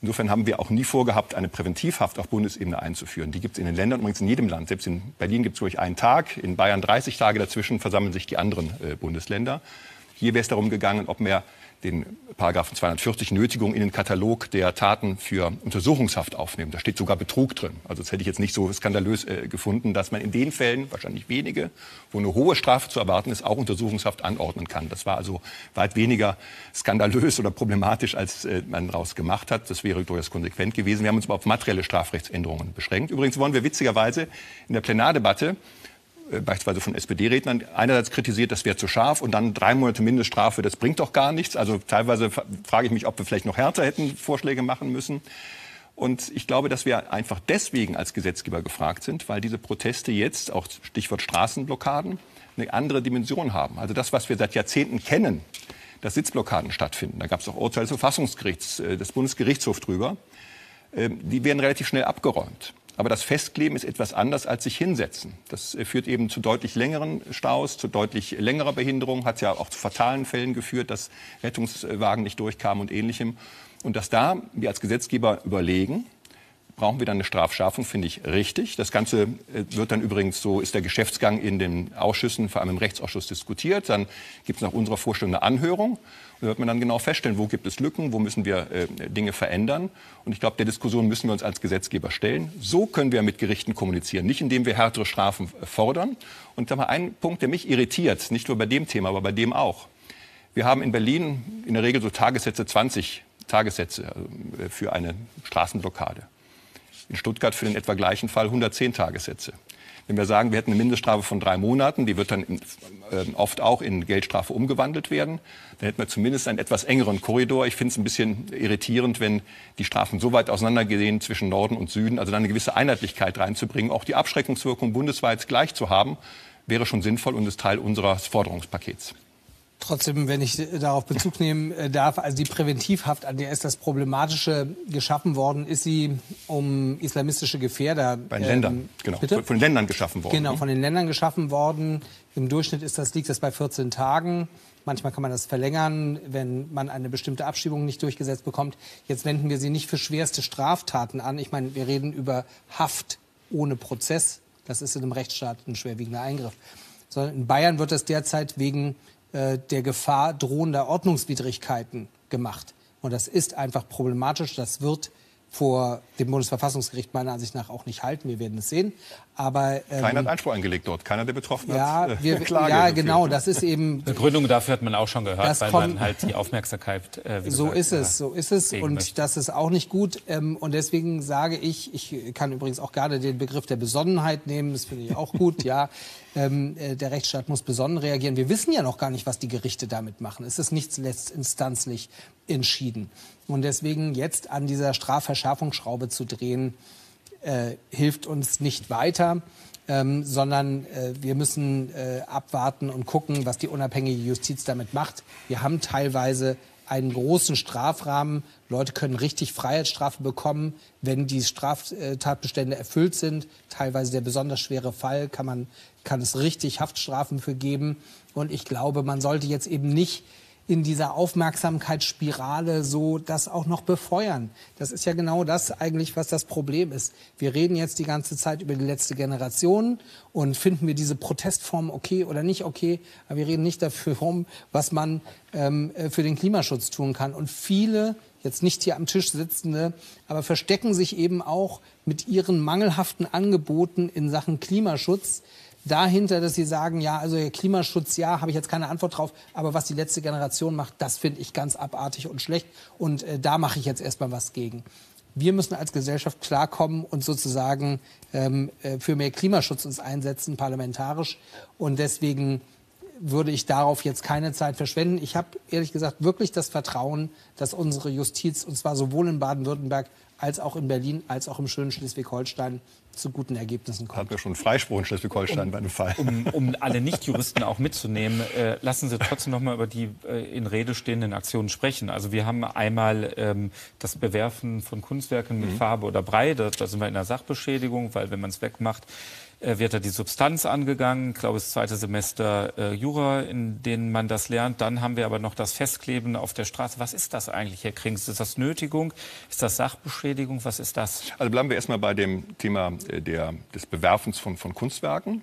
Insofern haben wir auch nie vorgehabt, eine Präventivhaft auf Bundesebene einzuführen. Die gibt es in den Ländern, übrigens in jedem Land. Selbst in Berlin gibt es durch einen Tag, in Bayern 30 Tage, dazwischen versammeln sich die anderen Bundesländer. Hier wäre es darum gegangen, ob mehr den Paragraphen 240 Nötigung in den Katalog der Taten für Untersuchungshaft aufnehmen. Da steht sogar Betrug drin. Also das hätte ich jetzt nicht so skandalös gefunden, dass man in den Fällen, wahrscheinlich wenige, wo eine hohe Strafe zu erwarten ist, auch Untersuchungshaft anordnen kann. Das war also weit weniger skandalös oder problematisch, als man daraus gemacht hat. Das wäre durchaus konsequent gewesen. Wir haben uns aber auf materielle Strafrechtsänderungen beschränkt. Übrigens wollen wir witzigerweise in der Plenardebatte beispielsweise von SPD-Rednern einerseits kritisiert, das wäre zu scharf und dann 3 Monate Mindeststrafe, das bringt doch gar nichts. Also teilweise frage ich mich, ob wir vielleicht noch härter hätten Vorschläge machen müssen. Und ich glaube, dass wir einfach deswegen als Gesetzgeber gefragt sind, weil diese Proteste jetzt, auch Stichwort Straßenblockaden, eine andere Dimension haben. Also das, was wir seit Jahrzehnten kennen, dass Sitzblockaden stattfinden. Da gab es auch Urteile des Verfassungsgerichts, des Bundesgerichtshofs drüber. Die werden relativ schnell abgeräumt. Aber das Festkleben ist etwas anders als sich hinsetzen. Das führt eben zu deutlich längeren Staus, zu deutlich längerer Behinderung. Hat ja auch zu fatalen Fällen geführt, dass Rettungswagen nicht durchkamen und Ähnlichem. Und dass da wir als Gesetzgeber überlegen, brauchen wir dann eine Strafschärfung, finde ich richtig. Das Ganze wird dann übrigens, so ist der Geschäftsgang in den Ausschüssen, vor allem im Rechtsausschuss, diskutiert. Dann gibt es nach unserer Vorstellung eine Anhörung. Da wird man dann genau feststellen, wo gibt es Lücken, wo müssen wir Dinge verändern. Und ich glaube, der Diskussion müssen wir uns als Gesetzgeber stellen. So können wir mit Gerichten kommunizieren, nicht indem wir härtere Strafen fordern. Und da mal ein Punkt, der mich irritiert, nicht nur bei dem Thema, aber bei dem auch. Wir haben in Berlin in der Regel so Tagessätze, 20 Tagessätze für eine Straßenblockade. In Stuttgart für den etwa gleichen Fall 110 Tagessätze. Wenn wir sagen, wir hätten eine Mindeststrafe von 3 Monaten, die wird dann oft auch in Geldstrafe umgewandelt werden, dann hätten wir zumindest einen etwas engeren Korridor. Ich finde es ein bisschen irritierend, wenn die Strafen so weit auseinandergehen zwischen Norden und Süden, also dann eine gewisse Einheitlichkeit reinzubringen, auch die Abschreckungswirkung bundesweit gleich zu haben, wäre schon sinnvoll und ist Teil unseres Forderungspakets. Trotzdem, wenn ich darauf Bezug nehmen darf, also die Präventivhaft, an der ist das Problematische geschaffen worden, ist sie um islamistische Gefährder. Bei den Ländern, genau. Bitte? Von den Ländern geschaffen worden. Genau, von den Ländern geschaffen worden. Im Durchschnitt ist das, liegt das bei 14 Tagen. Manchmal kann man das verlängern, wenn man eine bestimmte Abschiebung nicht durchgesetzt bekommt. Jetzt wenden wir sie nicht für schwerste Straftaten an. Ich meine, wir reden über Haft ohne Prozess. Das ist in einem Rechtsstaat ein schwerwiegender Eingriff. Sondern in Bayern wird das derzeit wegen der Gefahr drohender Ordnungswidrigkeiten gemacht. Und das ist einfach problematisch. Das wird vor dem Bundesverfassungsgericht meiner Ansicht nach auch nicht halten. Wir werden es sehen. Aber keiner hat Einspruch angelegt dort. Keiner der Betroffenen hat Klage. Ja, genau. Das ist eben Begründung dafür hat man auch schon gehört, weil man halt die Aufmerksamkeit so ist es. Und möchte. Das ist auch nicht gut. Und deswegen sage ich, ich kann übrigens auch gerade den Begriff der Besonnenheit nehmen. Das finde ich auch gut. Ja. Der Rechtsstaat muss besonnen reagieren. Wir wissen ja noch gar nicht, was die Gerichte damit machen. Es ist nichts letztinstanzlich entschieden. Und deswegen jetzt an dieser Strafverschärfungsschraube zu drehen, hilft uns nicht weiter, sondern wir müssen abwarten und gucken, was die unabhängige Justiz damit macht. Wir haben teilweise einen großen Strafrahmen. Leute können richtig Freiheitsstrafe bekommen, wenn die Straftatbestände erfüllt sind. Teilweise der besonders schwere Fall kann es richtig Haftstrafen für geben. Und ich glaube, man sollte jetzt eben nicht in dieser Aufmerksamkeitsspirale so das auch noch befeuern. Das ist ja genau das eigentlich, was das Problem ist. Wir reden jetzt die ganze Zeit über die letzte Generation und finden wir diese Protestform okay oder nicht okay. Aber wir reden nicht dafür rum, was man für den Klimaschutz tun kann. Und viele, jetzt nicht hier am Tisch sitzende, aber verstecken sich eben auch mit ihren mangelhaften Angeboten in Sachen Klimaschutz dahinter, dass sie sagen, ja, also Klimaschutz, ja, habe ich jetzt keine Antwort drauf, aber was die letzte Generation macht, das finde ich ganz abartig und schlecht und da mache ich jetzt erstmal was gegen. Wir müssen als Gesellschaft klarkommen und sozusagen für mehr Klimaschutz uns einsetzen, parlamentarisch, und deswegen würde ich darauf jetzt keine Zeit verschwenden. Ich habe ehrlich gesagt wirklich das Vertrauen, dass unsere Justiz, und zwar sowohl in Baden-Württemberg als auch in Berlin, als auch im schönen Schleswig-Holstein, zu guten Ergebnissen kommt. Hatten wir schon einen Freispruch in Schleswig-Holstein bei einem Fall. Um alle Nicht-Juristen auch mitzunehmen, lassen Sie trotzdem noch mal über die in Rede stehenden Aktionen sprechen. Also wir haben einmal das Bewerfen von Kunstwerken mit Farbe oder Brei. Da sind wir in der Sachbeschädigung, weil wenn man es wegmacht, wird da die Substanz angegangen, ich glaube, das zweite Semester Jura, in denen man das lernt. Dann haben wir aber noch das Festkleben auf der Straße. Was ist das eigentlich, Herr Krings? Ist das Nötigung? Ist das Sachbeschädigung? Was ist das? Also bleiben wir erstmal bei dem Thema des Bewerfens von Kunstwerken.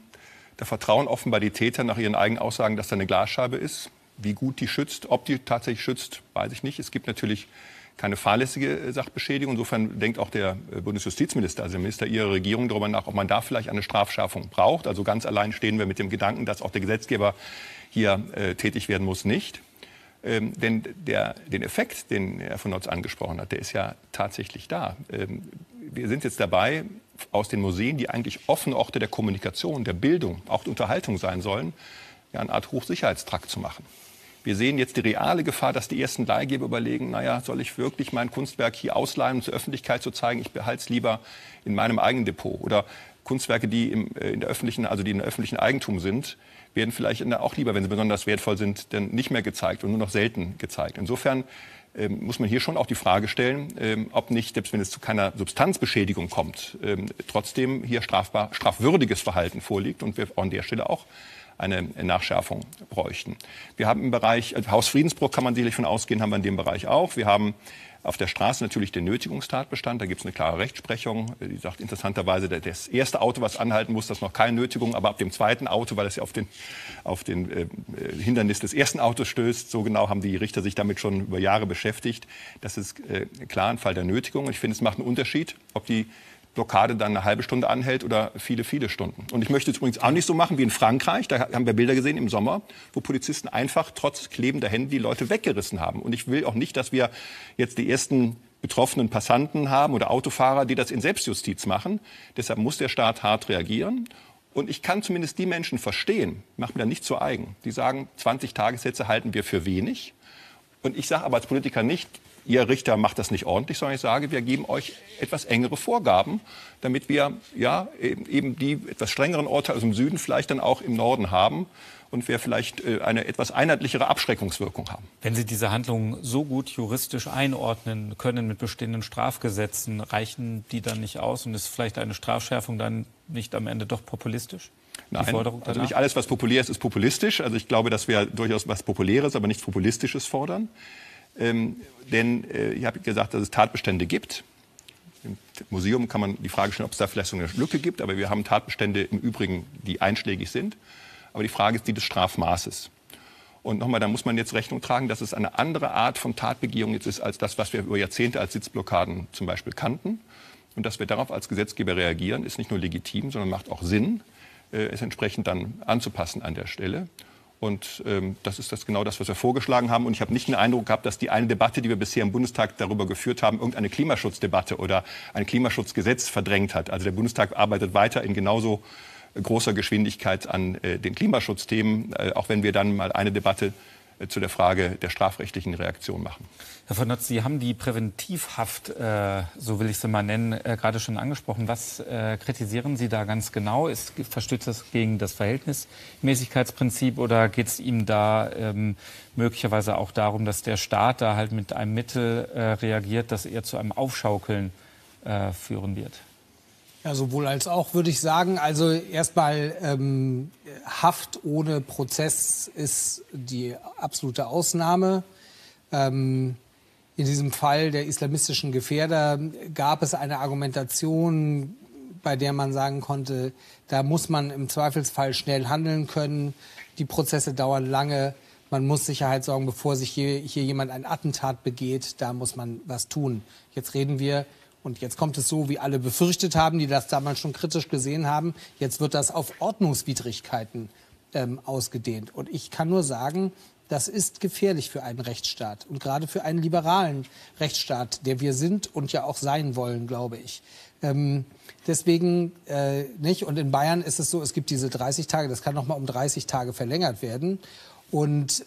Da vertrauen offenbar die Täter nach ihren eigenen Aussagen, dass da eine Glasscheibe ist. Wie gut die schützt, ob die tatsächlich schützt, weiß ich nicht. Es gibt natürlich keine fahrlässige Sachbeschädigung. Insofern denkt auch der Bundesjustizminister, also der Minister Ihrer Regierung, darüber nach, ob man da vielleicht eine Strafschärfung braucht. Also ganz allein stehen wir mit dem Gedanken, dass auch der Gesetzgeber hier tätig werden muss, nicht. Denn den Effekt, den Herr von Notz angesprochen hat, der ist ja tatsächlich da. Wir sind jetzt dabei, aus den Museen, die eigentlich offene Orte der Kommunikation, der Bildung, auch der Unterhaltung sein sollen, ja, eine Art Hochsicherheitstrakt zu machen. Wir sehen jetzt die reale Gefahr, dass die ersten Leihgeber überlegen, naja, soll ich wirklich mein Kunstwerk hier ausleihen, um zur Öffentlichkeit zu zeigen, ich behalte es lieber in meinem eigenen Depot. Oder Kunstwerke, die in der öffentlichen Eigentum sind, werden vielleicht auch lieber, wenn sie besonders wertvoll sind, dann nicht mehr gezeigt und nur noch selten gezeigt. Insofern muss man hier schon auch die Frage stellen, ob nicht, selbst wenn es zu keiner Substanzbeschädigung kommt, trotzdem hier strafwürdiges Verhalten vorliegt und wir an der Stelle auch eine Nachschärfung bräuchten. Wir haben im Bereich, also Haus Friedensbruch kann man sicherlich von ausgehen, haben wir in dem Bereich auch. Wir haben auf der Straße natürlich den Nötigungstatbestand, da gibt es eine klare Rechtsprechung, die sagt interessanterweise, das erste Auto, was anhalten muss, das ist noch keine Nötigung, aber ab dem zweiten Auto, weil es ja auf den Hindernis des ersten Autos stößt, so genau haben die Richter sich damit schon über Jahre beschäftigt. Das ist klar ein Fall der Nötigung. Ich finde, es macht einen Unterschied, ob die Blockade dann eine halbe Stunde anhält oder viele, viele Stunden. Und ich möchte es übrigens auch nicht so machen wie in Frankreich, da haben wir Bilder gesehen im Sommer, wo Polizisten einfach trotz klebender Hände die Leute weggerissen haben. Und ich will auch nicht, dass wir jetzt die ersten betroffenen Passanten haben oder Autofahrer, die das in Selbstjustiz machen. Deshalb muss der Staat hart reagieren. Und ich kann zumindest die Menschen verstehen, mache mir da nicht zu eigen, die sagen, 20 Tagessätze halten wir für wenig. Und ich sage aber als Politiker nicht, Ihr Richter macht das nicht ordentlich, sondern ich sage, wir geben euch etwas engere Vorgaben, damit wir ja eben die etwas strengeren Orte aus dem Süden vielleicht dann auch im Norden haben und wir vielleicht eine etwas einheitlichere Abschreckungswirkung haben. Wenn Sie diese Handlungen so gut juristisch einordnen können mit bestehenden Strafgesetzen, reichen die dann nicht aus und ist vielleicht eine Strafschärfung dann nicht am Ende doch populistisch? Nein, also nicht alles, was populär ist, ist populistisch. Also ich glaube, dass wir durchaus was Populäres, aber nichts Populistisches fordern. Denn ich habe gesagt, dass es Tatbestände gibt. Im Museum kann man die Frage stellen, ob es da vielleicht so eine Lücke gibt. Aber wir haben Tatbestände im Übrigen, die einschlägig sind. Aber die Frage ist die des Strafmaßes. Und nochmal, da muss man jetzt Rechnung tragen, dass es eine andere Art von Tatbegehung jetzt ist, als das, was wir über Jahrzehnte als Sitzblockaden zum Beispiel kannten. Und dass wir darauf als Gesetzgeber reagieren, ist nicht nur legitim, sondern macht auch Sinn, es entsprechend dann anzupassen an der Stelle. Und das ist genau das, was wir vorgeschlagen haben. Und ich habe nicht den Eindruck gehabt, dass die eine Debatte, die wir bisher im Bundestag darüber geführt haben, irgendeine Klimaschutzdebatte oder ein Klimaschutzgesetz verdrängt hat. Also der Bundestag arbeitet weiter in genauso großer Geschwindigkeit an den Klimaschutzthemen, auch wenn wir dann mal eine Debatte zu der Frage der strafrechtlichen Reaktion machen. Herr von Notz, Sie haben die Präventivhaft, so will ich sie mal nennen, gerade schon angesprochen. Was kritisieren Sie da ganz genau? Verstößt das gegen das Verhältnismäßigkeitsprinzip oder geht es ihm da möglicherweise auch darum, dass der Staat da halt mit einem Mittel reagiert, das eher zu einem Aufschaukeln führen wird? Ja, sowohl als auch, würde ich sagen. Also erstmal Haft ohne Prozess ist die absolute Ausnahme. In diesem Fall der islamistischen Gefährder gab es eine Argumentation, bei der man sagen konnte, da muss man im Zweifelsfall schnell handeln können. Die Prozesse dauern lange. Man muss Sicherheit sorgen, bevor sich hier jemand ein Attentat begeht. Da muss man was tun. Jetzt reden wir. Und jetzt kommt es so, wie alle befürchtet haben, die das damals schon kritisch gesehen haben. Jetzt wird das auf Ordnungswidrigkeiten ausgedehnt. Und ich kann nur sagen, das ist gefährlich für einen Rechtsstaat. Und gerade für einen liberalen Rechtsstaat, der wir sind und ja auch sein wollen, glaube ich. Deswegen nicht. Und in Bayern ist es so, es gibt diese 30 Tage, das kann noch mal um 30 Tage verlängert werden. Und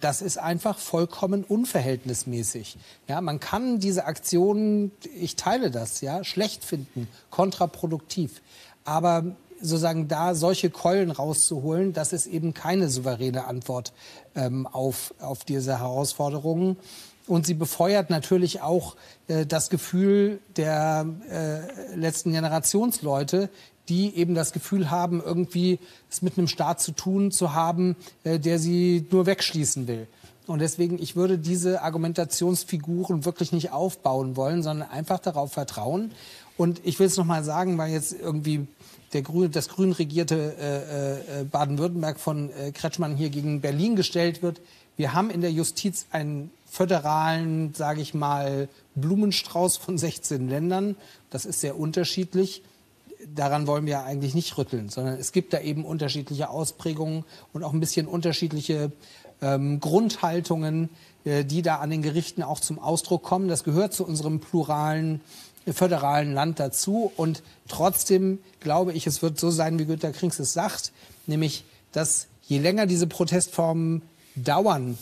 das ist einfach vollkommen unverhältnismäßig. Ja, man kann diese Aktionen, ich teile das, ja, schlecht finden, kontraproduktiv. Aber sozusagen da solche Keulen rauszuholen, das ist eben keine souveräne Antwort auf diese Herausforderungen. Und sie befeuert natürlich auch das Gefühl der letzten Generationsleute, die eben das Gefühl haben, irgendwie es mit einem Staat zu tun zu haben, der sie nur wegschließen will. Und deswegen, ich würde diese Argumentationsfiguren wirklich nicht aufbauen wollen, sondern einfach darauf vertrauen. Und ich will es nochmal sagen, weil jetzt irgendwie das grün regierte Baden-Württemberg von Kretschmann hier gegen Berlin gestellt wird. Wir haben in der Justiz einen föderalen, sage ich mal, Blumenstrauß von 16 Ländern. Das ist sehr unterschiedlich. Daran wollen wir ja eigentlich nicht rütteln, sondern es gibt da eben unterschiedliche Ausprägungen und auch ein bisschen unterschiedliche Grundhaltungen, die da an den Gerichten auch zum Ausdruck kommen. Das gehört zu unserem pluralen, föderalen Land dazu. Und trotzdem glaube ich, es wird so sein, wie Günter Krings es sagt, nämlich, dass je länger diese Protestformen dauern,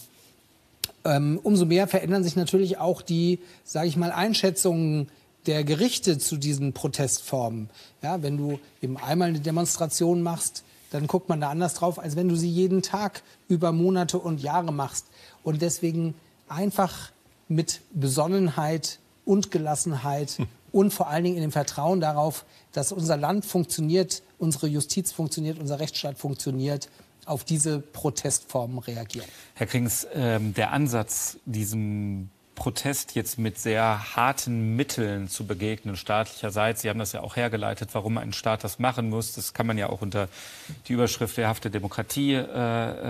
umso mehr verändern sich natürlich auch die, sage ich mal, Einschätzungen der Gerichte zu diesen Protestformen. Ja, wenn du eben einmal eine Demonstration machst, dann guckt man da anders drauf, als wenn du sie jeden Tag über Monate und Jahre machst. Und deswegen einfach mit Besonnenheit und Gelassenheit und vor allen Dingen in dem Vertrauen darauf, dass unser Land funktioniert, unsere Justiz funktioniert, unser Rechtsstaat funktioniert, auf diese Protestformen reagieren. Herr Krings, der Ansatz, diesem Protest jetzt mit sehr harten Mitteln zu begegnen, staatlicherseits. Sie haben das ja auch hergeleitet, warum ein Staat das machen muss. Das kann man ja auch unter die Überschrift wehrhafte Demokratie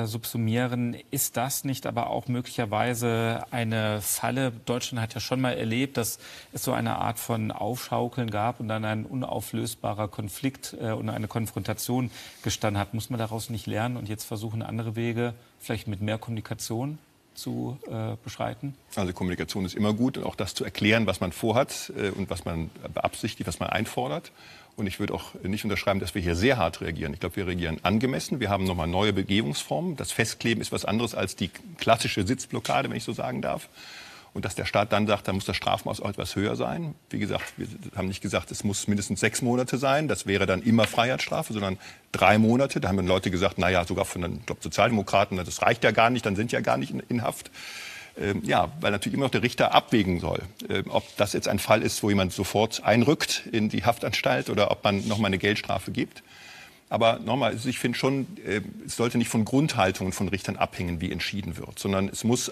subsumieren. Ist das nicht aber auch möglicherweise eine Falle? Deutschland hat ja schon mal erlebt, dass es so eine Art von Aufschaukeln gab und dann ein unauflösbarer Konflikt und eine Konfrontation gestanden hat. Muss man daraus nicht lernen und jetzt versuchen, andere Wege, vielleicht mit mehr Kommunikation zu beschreiten? Also Kommunikation ist immer gut und auch das zu erklären, was man vorhat und was man beabsichtigt, was man einfordert. Und ich würde auch nicht unterschreiben, dass wir hier sehr hart reagieren. Ich glaube, wir reagieren angemessen. Wir haben nochmal neue Begehungsformen. Das Festkleben ist was anderes als die klassische Sitzblockade, wenn ich so sagen darf. Und dass der Staat dann sagt, da muss das Strafmaß auch etwas höher sein. Wie gesagt, wir haben nicht gesagt, es muss mindestens 6 Monate sein. Das wäre dann immer Freiheitsstrafe, sondern 3 Monate. Da haben dann Leute gesagt, naja, sogar von den Sozialdemokraten, das reicht ja gar nicht, dann sind ja gar nicht in Haft. Ja, weil natürlich immer noch der Richter abwägen soll, ob das jetzt ein Fall ist, wo jemand sofort einrückt in die Haftanstalt oder ob man nochmal eine Geldstrafe gibt. Aber nochmal, ich finde schon, es sollte nicht von Grundhaltungen von Richtern abhängen, wie entschieden wird, sondern es muss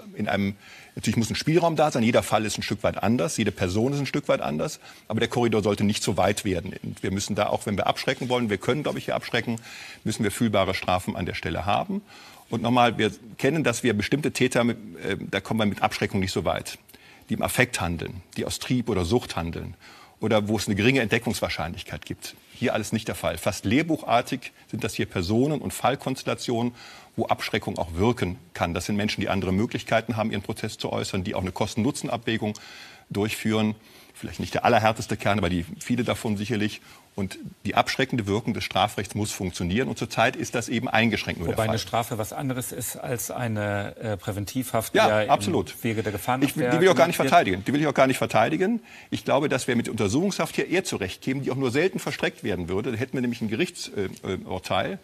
natürlich muss ein Spielraum da sein. Jeder Fall ist ein Stück weit anders, jede Person ist ein Stück weit anders, aber der Korridor sollte nicht zu weit werden. Und wir müssen da auch, wenn wir abschrecken wollen, wir können, glaube ich, hier abschrecken, müssen wir fühlbare Strafen an der Stelle haben. Und nochmal, wir kennen, dass wir bestimmte Täter, da kommen wir mit Abschreckung nicht so weit, die im Affekt handeln, die aus Trieb oder Sucht handeln oder wo es eine geringe Entdeckungswahrscheinlichkeit gibt. Hier alles nicht der Fall. Fast lehrbuchartig sind das hier Personen und Fallkonstellationen, wo Abschreckung auch wirken kann. Das sind Menschen, die andere Möglichkeiten haben, ihren Protest zu äußern, die auch eine Kosten-Nutzen-Abwägung durchführen. Vielleicht nicht der allerhärteste Kern, aber viele davon sicherlich. Und die abschreckende Wirkung des Strafrechts muss funktionieren. Und zurzeit ist das eben eingeschränkt nur der Fall. Wobei eine Strafe was anderes ist als eine Präventivhaft, ja, absolut. Im Wege der Gefahrenabwehr. Die will ich auch gar nicht verteidigen. Ich glaube, dass wir mit der Untersuchungshaft hier eher zurechtkämen, die auch nur selten verstreckt werden würde. Da hätten wir nämlich ein Gerichtsurteil.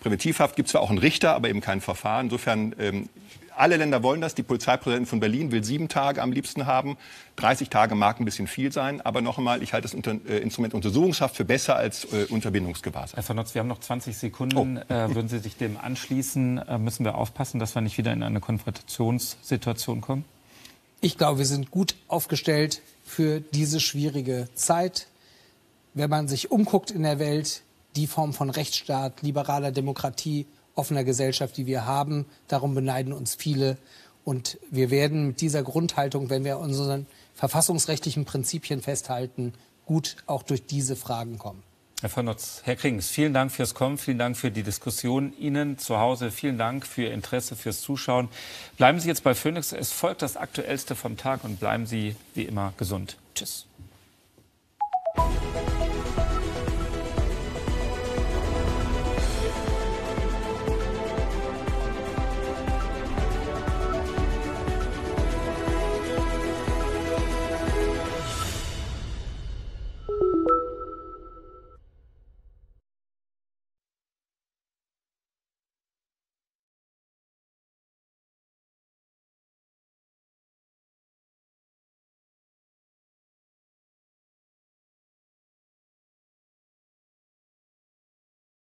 Präventivhaft gibt zwar auch einen Richter, aber eben kein Verfahren. Insofern, alle Länder wollen das. Die Polizeipräsidentin von Berlin will 7 Tage am liebsten haben. 30 Tage mag ein bisschen viel sein. Aber noch einmal, ich halte das Instrument Untersuchungshaft für besser als Unterbindungsgewahrsam. Herr von Notz, wir haben noch 20 Sekunden. Oh. Würden Sie sich dem anschließen? Müssen wir aufpassen, dass wir nicht wieder in eine Konfrontationssituation kommen? Ich glaube, wir sind gut aufgestellt für diese schwierige Zeit. Wenn man sich umguckt in der Welt, die Form von Rechtsstaat, liberaler Demokratie, offener Gesellschaft, die wir haben. Darum beneiden uns viele. Und wir werden mit dieser Grundhaltung, wenn wir unseren verfassungsrechtlichen Prinzipien festhalten, gut auch durch diese Fragen kommen. Herr von Notz, Herr Krings, vielen Dank fürs Kommen, vielen Dank für die Diskussion. Ihnen zu Hause vielen Dank für Ihr Interesse, fürs Zuschauen. Bleiben Sie jetzt bei Phoenix. Es folgt das Aktuellste vom Tag und bleiben Sie wie immer gesund. Tschüss.